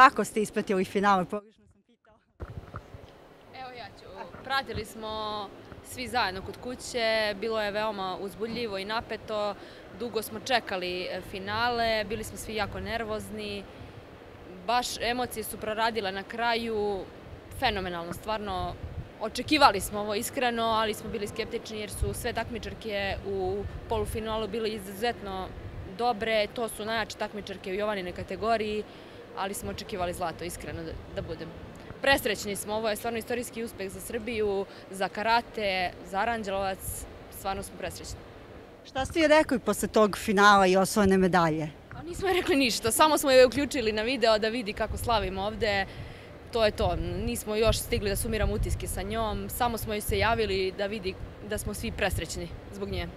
Kako ste ispratili finale? Pogrešno sam pitao. Evo ja ću. Pratili smo svi zajedno kod kuće. Bilo je veoma uzbudljivo i napeto. Dugo smo čekali finale. Bili smo svi jako nervozni. Baš emocije su proradile na kraju. Fenomenalno, stvarno. Očekivali smo ovo iskreno, ali smo bili skeptični jer su sve takmičarke u polufinalu bile izuzetno dobre. To su najjače takmičarke u Jovanine kategoriji, ali smo očekivali zlato, iskreno da budem. Presrećni smo, ovo je stvarno istorijski uspeh za Srbiju, za karate, za Aranđelovac, stvarno smo presrećni. Šta ste joj rekli posle tog finala i osvojene medalje? Nismo joj rekli ništa, samo smo joj uključili na video da vidi kako slavimo ovde. To je to, nismo još stigli da sumiramo utiske sa njom, samo smo joj se javili da vidi da smo svi presrećni zbog nje.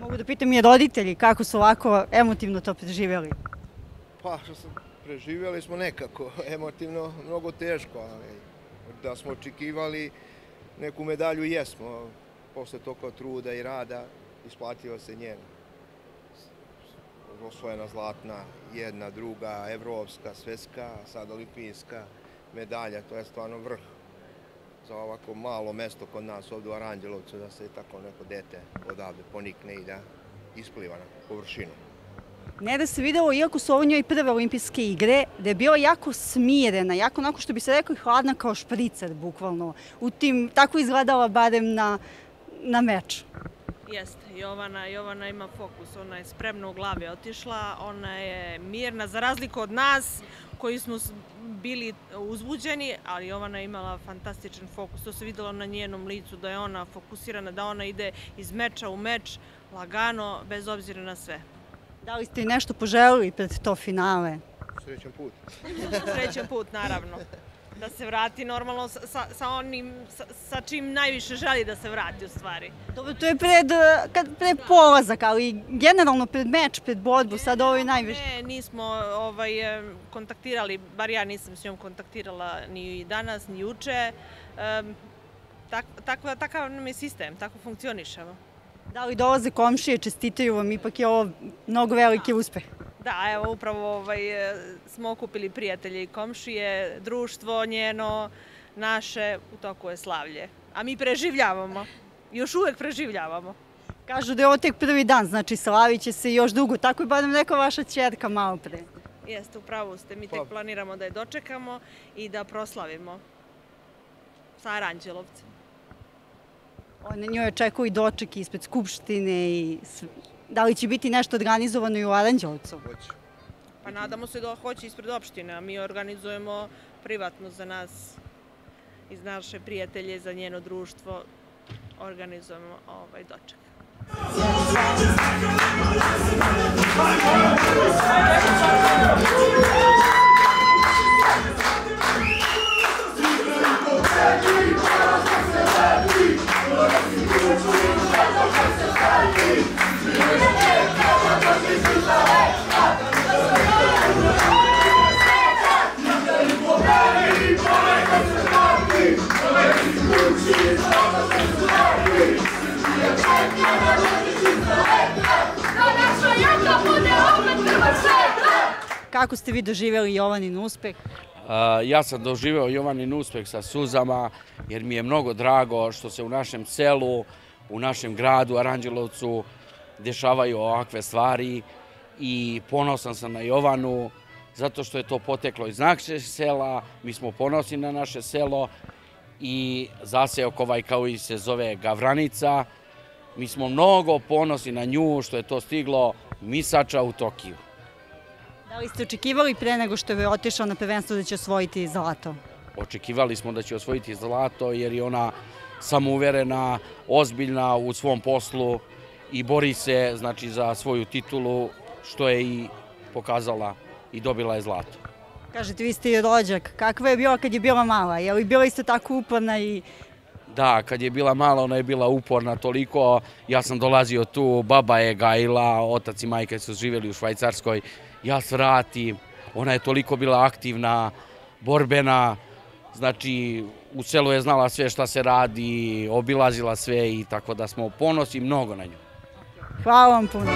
Mogu da pitam je roditelji kako su ovako emotivno to preživjeli? Pa, preživjeli smo nekako, emotivno mnogo teško, ali da smo očekivali neku medalju jesmo. Posle toliko truda i rada isplatila se njena. Osvojena zlatna, jedna, druga, evropska, svetska, sad olimpijska medalja, to je stvarno vrh za ovako malo mesto kod nas ovdje u Aranđelovcu, da se tako neko dete odavde ponikne i da ispliva na površinu. Ne da se videlo, iako su ovo njoj prve olimpijske igre, da je bila jako smirena, jako onako što bi se rekao i hladna kao špricer, bukvalno. U tim, tako izgledala barem na meču. Jeste, Jovana ima fokus, ona je spremno u glavi otišla, ona je mirna, za razliku od nas koji smo bili uzbuđeni, ali Jovana je imala fantastičan fokus, to se vidjelo na njenom licu, da je ona fokusirana, da ona ide iz meča u meč, lagano, bez obzira na sve. Da li ste i nešto poželili pred to finale? Srećan put. Srećan put, naravno. Da se vrati normalno sa onim sa čim najviše želi da se vrati u stvari. Dobro, to je pred polazak, ali generalno pred meč, pred borbu, sad ovo je najviše. Ne, nismo kontaktirali, bar ja nisam s njom kontaktirala ni danas, ni juče. Takav nam je sistem, tako funkcionišemo. Da li dolaze komšije, čestitaju vam, ipak je ovo mnogo veliki uspeh. Da, evo, upravo smo okupili prijatelje i komšije, društvo njeno, naše, u toku je slavlje. A mi preživljavamo, još uvek preživljavamo. Kažu da je ovo tek prvi dan, znači slavit će se još dugo, tako je barem rekla vaša ćerka malo pre. Jeste, u pravu ste, mi tek planiramo da je dočekamo i da proslavimo sa Aranđelovcem. One njoj očekuju i doček ispred Skupštine i sve. Da li će biti nešto organizovano i u Aranđelovcu? Hoće. Pa nadamo se da hoće ispred opštine, a mi organizujemo privatno za nas, iz naše prijatelje, za njeno društvo, organizujemo ovaj doček. Kako ste vi doživjeli Jovanin uspeh? Ja sam doživeo Jovanin uspeh sa suzama jer mi je mnogo drago što se u našem selu, u našem gradu Aranđelovcu dešavaju ovakve stvari i ponosan sam na Jovanu zato što je to poteklo iz našeg sela, mi smo ponosni na naše selo i zaseok ovaj kao i se zove Gavranica. Mi smo mnogo ponosni na nju što je to stiglo misača u Tokiju. Da li ste očekivali pre nego što je otišao na prvenstvo da će osvojiti zlato? Očekivali smo da će osvojiti zlato jer je ona samouverena, ozbiljna u svom poslu i bori se znači za svoju titulu što je i pokazala i dobila je zlato. Kažete, vi ste i rođak. Kakva je bila kad je bila mala? Je li bila isto tako uporna i... Da, kad je bila mala ona je bila uporna toliko. Ja sam dolazio tu, baba je gajila, otac i majka su živjeli u Švajcarskoj. Ja svratim, ona je toliko bila aktivna, borbena, znači u selu je znala sve šta se radi, obilazila sve i tako da smo ponosni mnogo na nju. Hvala vam puno.